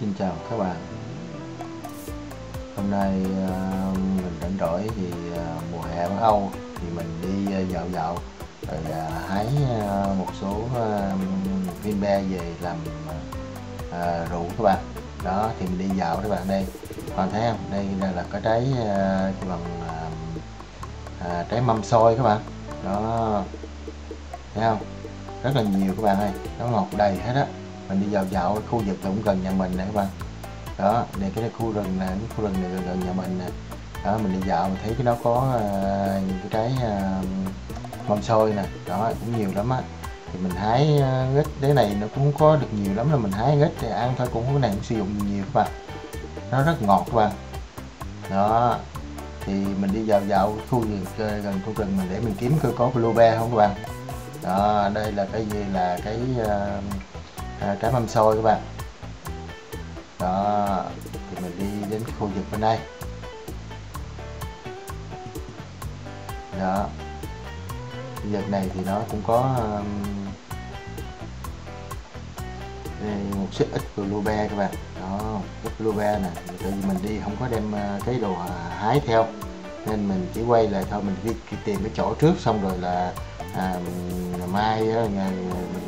Xin chào các bạn. Hôm nay mình rảnh rỗi thì mùa hè Bắc Âu thì mình đi dạo dạo rồi hái một số vinbär về làm rượu các bạn. Đó thì mình đi dạo các bạn, đây còn thấy không, đây là cái trái trái mâm xôi các bạn. Đó thấy không, rất là nhiều các bạn ơi, nó ngọt đầy hết á. Mình đi dạo dạo khu vực cũng gần nhà mình nè các bạn. Đó, để cái khu rừng này, gần nhà mình nè. Đó, mình đi dạo mình thấy cái đó có những cái trái mâm xôi nè, đó cũng nhiều lắm á. Thì mình hái ít, cái này nó cũng có được nhiều lắm, là mình hái ít để ăn thôi, cũng cái này cũng sử dụng nhiều các bạn. Nó rất ngọt các bạn. Đó. Thì mình đi dạo dạo khu vực gần khu rừng mình để mình kiếm coi có blåbär không các bạn. Đó, đây là cái gì, là cái trái mâm xôi các bạn. Đó thì mình đi đến khu vực bên đây. Đó, khu vực này thì nó cũng có một số ít blåbär các bạn. Đó, ít blåbär nè, tại vì mình đi không có đem cái đồ hái theo nên mình chỉ quay lại thôi. Mình đi tìm cái chỗ trước xong rồi là ngày mai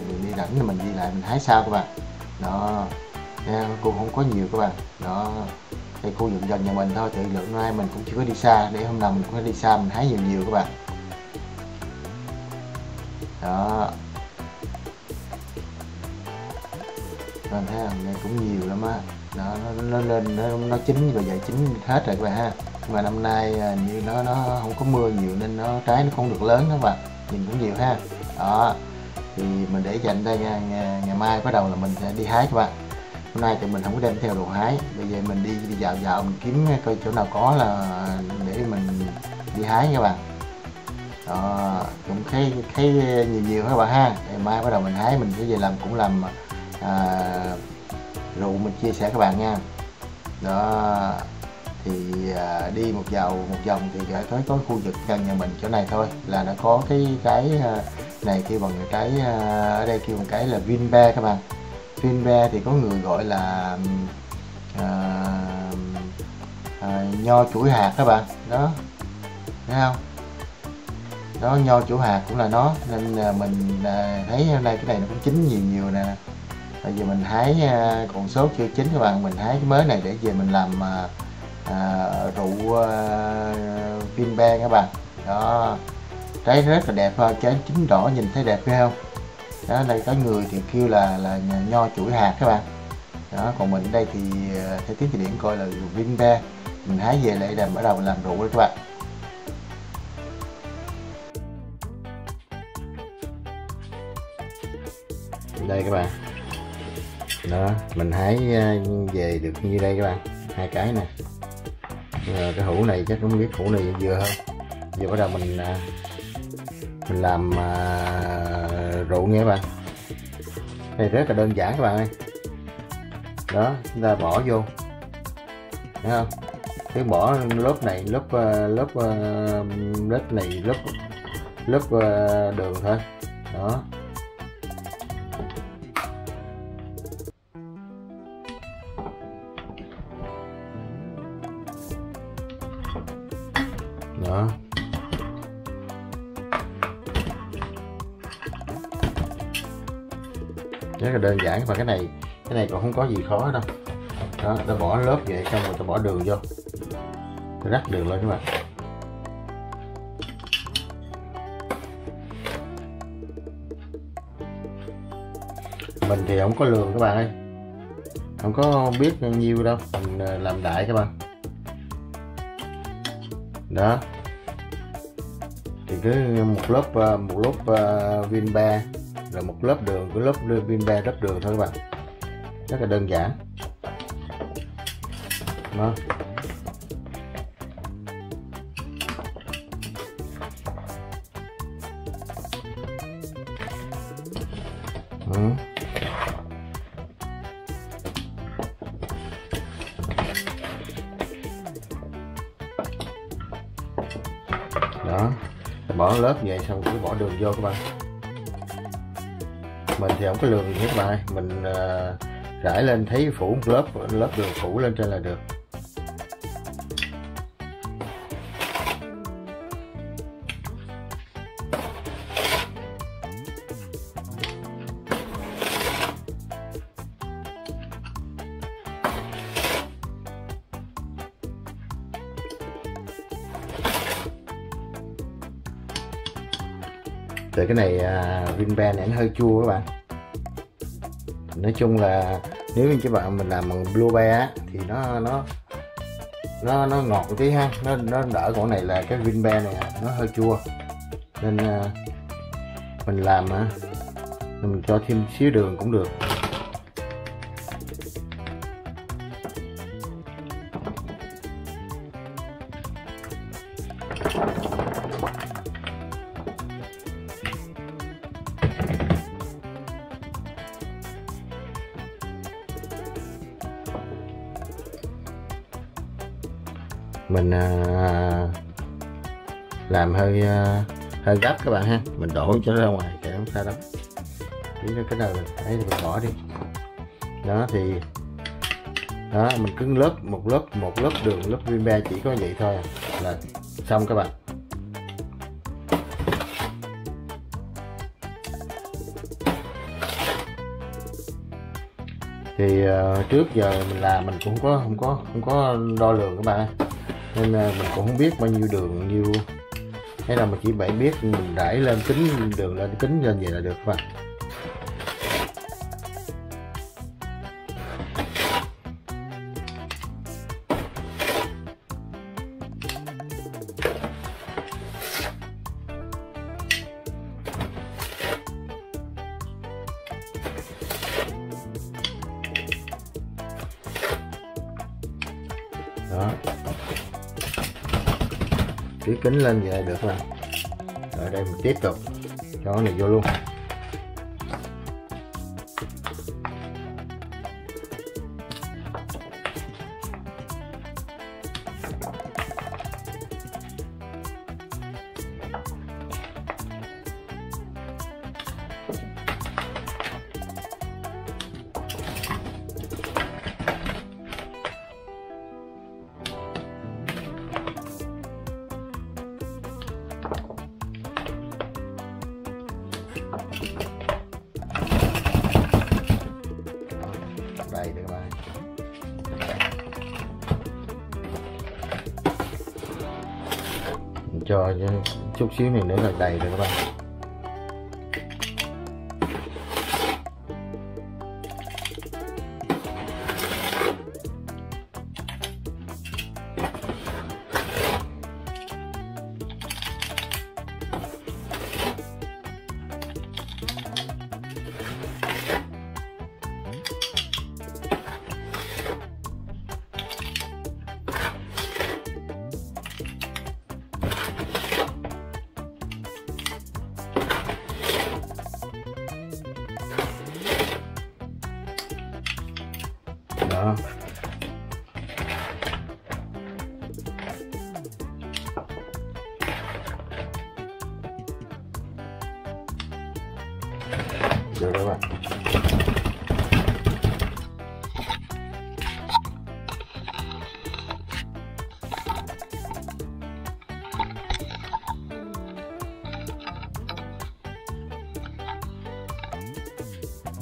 mình đi rảnh thì mình đi lại mình hái sao các bạn. Đó cũng không có nhiều các bạn. Đó thì khu vực gần nhà mình thôi, thì lượng nay mình cũng chưa có đi xa, để hôm nào mình cũng đi xa mình hái nhiều các bạn. Đó bạn thấy không, này cũng nhiều lắm á. Nó lên nó chín rồi, vậy chín hết rồi các bạn ha. Nhưng mà năm nay như nó không có mưa nhiều nên nó trái nó không được lớn các bạn, nhìn cũng nhiều ha. Đó thì mình để dành đây nha, ngày mai bắt đầu là mình sẽ đi hái các bạn. Hôm nay thì mình không có đem theo đồ hái, bây giờ mình đi dạo dạo mình kiếm coi chỗ nào có là để mình đi hái nha các bạn. Đó, cũng thấy nhiều các bạn ha. Ngày mai bắt đầu mình hái, mình sẽ về làm cũng làm rượu mình chia sẻ các bạn nha. Đó thì đi một vòng thì gửi tới có khu vực gần nhà mình, chỗ này thôi là đã có cái này kêu bằng cái ở đây kêu bằng cái là Vinbär các bạn. Vinbär thì có người gọi là nho chuỗi hạt các bạn. Đó thấy không, đó nho chuỗi hạt cũng là nó, nên mình thấy hôm nay cái này nó cũng chín nhiều nè. Bây giờ mình hái còn số chưa chín các bạn, mình hái cái mớ này để về mình làm rượu vinbär các bạn. Đó trái rất là đẹp, trái chín đỏ nhìn thấy đẹp phải không. Đó đây có người thì kêu là nho chuỗi hạt các bạn. Đó còn mình ở đây thì theo tiếng Thụy Điển coi là vinbär, mình hái về lại là bắt đầu làm rượu đó các bạn. Đây các bạn, đó mình hái về được như đây các bạn, hai cái nè. Cái hũ này chắc cũng biết hũ này vừa hơn. Giờ bắt đầu mình làm rượu nha các bạn. Đây rất là đơn giản các bạn ơi. Đó chúng ta bỏ vô, thấy không? Cái bỏ lớp này lớp đường thôi. Đó đó rất là đơn giản, và cái này còn không có gì khó đâu. Đó ta bỏ lớp vậy xong rồi ta bỏ đường vô, ta rắc đường lên các bạn. Mình thì không có lường các bạn ơi, không có biết bao nhiêu đâu, mình làm đại các bạn. Đó thì cứ một lớp vinbär rồi một lớp đường, cái lớp vinbär lớp đường thôi các bạn, rất là đơn giản. Đó đó bỏ lớp vậy xong cứ bỏ đường vô các bạn. Mình thì không có lường gì hết các bạn, mình Để lên thấy phủ một lớp đường phủ lên trên là được. Rồi cái này Vinbär này nó hơi chua các bạn. Nói chung là nếu như các bạn mình làm bằng Blåbär thì nó ngọt tí ha, nó đỡ. Còn này là cái Vinbär này nó hơi chua nên mình làm mình cho thêm xíu đường cũng được. Mình làm hơi gấp các bạn ha, mình đổ cho nó ra ngoài để không sao đâu. Cái nào mình thấy thì mình bỏ đi. Đó thì đó, mình cứ một lớp đường, lớp Vinbär chỉ có vậy thôi là xong các bạn. Thì trước giờ mình làm mình cũng không có đo lường các bạn, nên mình cũng không biết bao nhiêu đường nhiêu, hay là mình chỉ phải biết mình đẩy lên kính đường lên kính lên vậy là được các bạn. Đó, cái kính lên về được rồi. Ở đây mình tiếp tục cho cái này vô luôn. Đây các bạn. Mình cho chút xíu này nữa là đầy rồi các bạn. Đó. Được rồi bạn.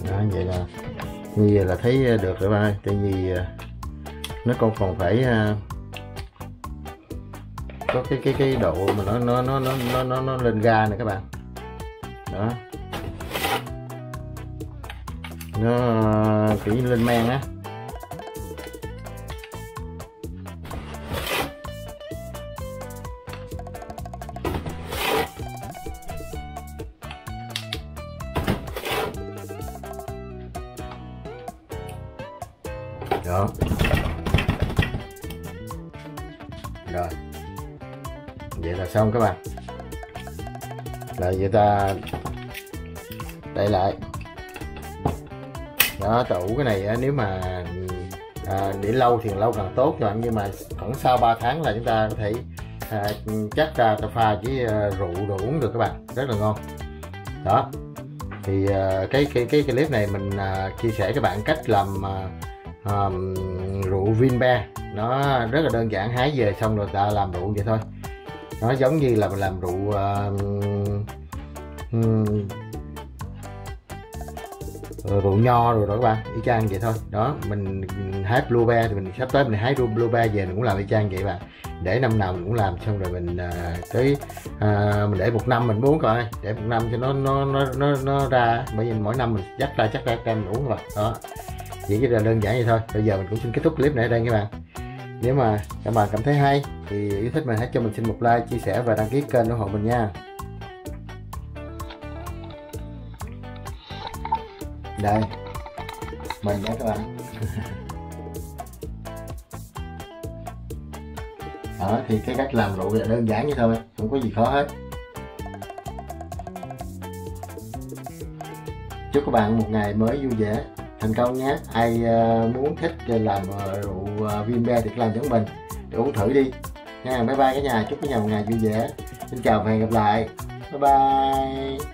Đó, vậy là như vậy là thấy được rồi bạn ơi. Tại vì nó còn phải có cái độ mà nó lên ga này các bạn. Đó, nó kiểu như lên men á. Đó. Rồi. Vậy là xong các bạn. Rồi vậy ta đậy lại. Đó, tủ cái này nếu mà để lâu thì lâu càng tốt rồi, nhưng mà khoảng sau 3 tháng là chúng ta có thể chắc ra ta pha với rượu đồ uống được các bạn, rất là ngon. Đó. Thì cái clip này mình chia sẻ các bạn cách làm rượu Vinbär. Nó rất là đơn giản, hái về xong rồi ta làm rượu vậy thôi. Nó giống như là mình làm rượu rượu nho rồi đó các bạn, y chang vậy thôi. Đó, mình hái Blåbär thì mình sắp tới mình hái Blåbär về mình cũng làm y chang vậy bạn. Để năm nào mình cũng làm xong rồi mình tới mình để một năm mình uống các bạn ơi, để một năm cho nó ra, bởi vì mỗi năm mình dắt ra mình uống rồi. Đó. Vậy chỉ là đơn giản vậy thôi. Bây giờ mình cũng xin kết thúc clip này ở đây các bạn. Nếu mà các bạn cảm thấy hay thì yêu thích mình hãy cho mình xin một like, chia sẻ và đăng ký kênh ủng hộ mình nha. Đây, mình nha các bạn. Đó, thì cái cách làm rượu là đơn giản như thôi, không có gì khó hết. Chúc các bạn một ngày mới vui vẻ, thành công nhé. Ai muốn thích làm rượu Vinbär thì làm giống mình để uống thử đi nha. Bye bye cả nhà, chúc cả nhà một ngày vui vẻ. Xin chào và hẹn gặp lại. Bye bye.